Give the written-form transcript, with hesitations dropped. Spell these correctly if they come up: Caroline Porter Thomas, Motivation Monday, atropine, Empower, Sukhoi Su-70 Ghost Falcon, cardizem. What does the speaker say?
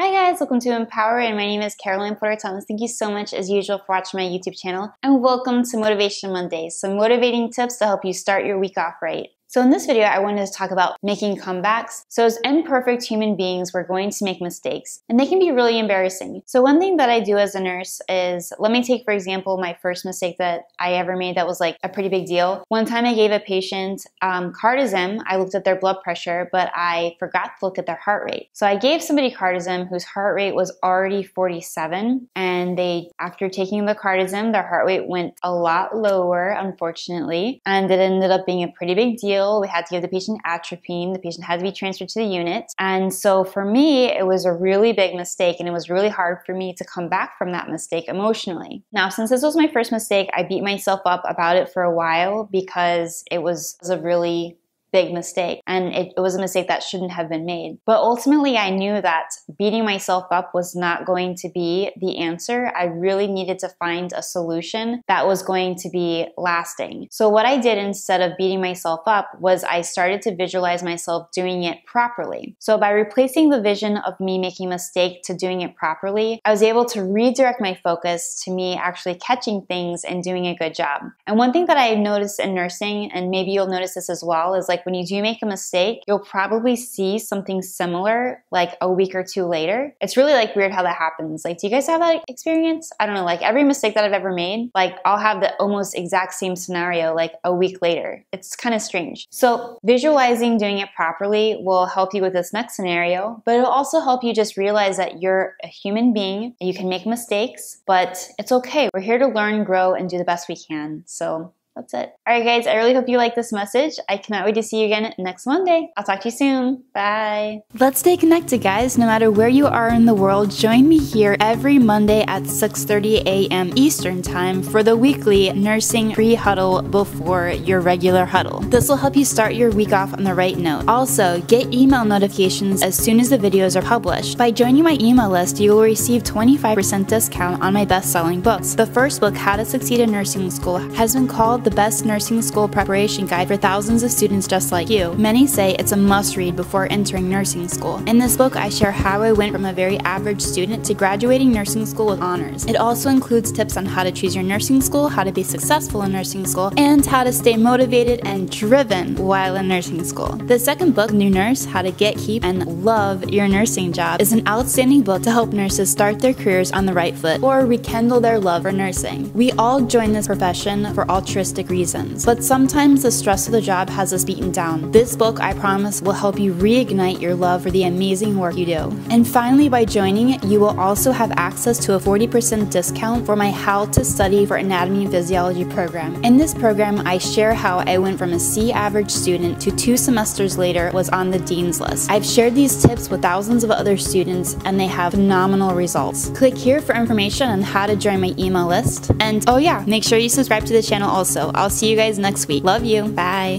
Hi guys, welcome to Empower, and my name is Caroline Porter Thomas. Thank you so much as usual for watching my YouTube channel, and welcome to Motivation Monday, some motivating tips to help you start your week off right. So in this video, I wanted to talk about making comebacks. So as imperfect human beings, we're going to make mistakes, and they can be really embarrassing. So one thing that I do as a nurse is, let me take, for example, my first mistake that I ever made that was like a pretty big deal. One time I gave a patient cardizem. I looked at their blood pressure, but I forgot to look at their heart rate. So I gave somebody cardizem whose heart rate was already 47, and they, after taking the cardizem, their heart rate went a lot lower, unfortunately, and it ended up being a pretty big deal. We had to give the patient atropine. The patient had to be transferred to the unit. And so for me, it was a really big mistake, and it was really hard for me to come back from that mistake emotionally. Now, since this was my first mistake, I beat myself up about it for a while because it was a really big mistake, and it was a mistake that shouldn't have been made. But ultimately, I knew that beating myself up was not going to be the answer. I really needed to find a solution that was going to be lasting. So what I did instead of beating myself up was I started to visualize myself doing it properly. So by replacing the vision of me making a mistake to doing it properly, I was able to redirect my focus to me actually catching things and doing a good job. And one thing that I noticed in nursing, and maybe you'll notice this as well, is like when you do make a mistake, you'll probably see something similar like a week or two later. It's really like weird how that happens. Like, do you guys have that experience? I don't know, like every mistake that I've ever made, like I'll have the almost exact same scenario like a week later. It's kind of strange. So visualizing doing it properly will help you with this next scenario, but it'll also help you just realize that you're a human being. You can make mistakes, but it's okay. We're here to learn, grow, and do the best we can. So that's it. All right, guys, I really hope you like this message. I cannot wait to see you again next Monday. I'll talk to you soon. Bye. Let's stay connected, guys. No matter where you are in the world, join me here every Monday at 6:30 a.m. Eastern Time for the weekly nursing pre-huddle before your regular huddle. This will help you start your week off on the right note. Also, get email notifications as soon as the videos are published. By joining my email list, you will receive 25% discount on my best-selling books. The first book, How to Succeed in Nursing School, has been called the best nursing school preparation guide for thousands of students just like you. Many say it's a must-read before entering nursing school. In this book, I share how I went from a very average student to graduating nursing school with honors. It also includes tips on how to choose your nursing school, how to be successful in nursing school, and how to stay motivated and driven while in nursing school. The second book, New Nurse, How to Get, Keep, and Love Your Nursing Job, is an outstanding book to help nurses start their careers on the right foot or rekindle their love for nursing. We all join this profession for altruistic reasons, but sometimes the stress of the job has us beaten down. This book, I promise, will help you reignite your love for the amazing work you do. And finally, by joining it, you will also have access to a 40% discount for my How to Study for Anatomy and Physiology program. In this program, I share how I went from a C average student to 2 semesters later was on the dean's list. I've shared these tips with thousands of other students, and they have phenomenal results. Click here for information on how to join my email list. And oh yeah, make sure you subscribe to the channel also. I'll see you guys next week. Love you. Bye.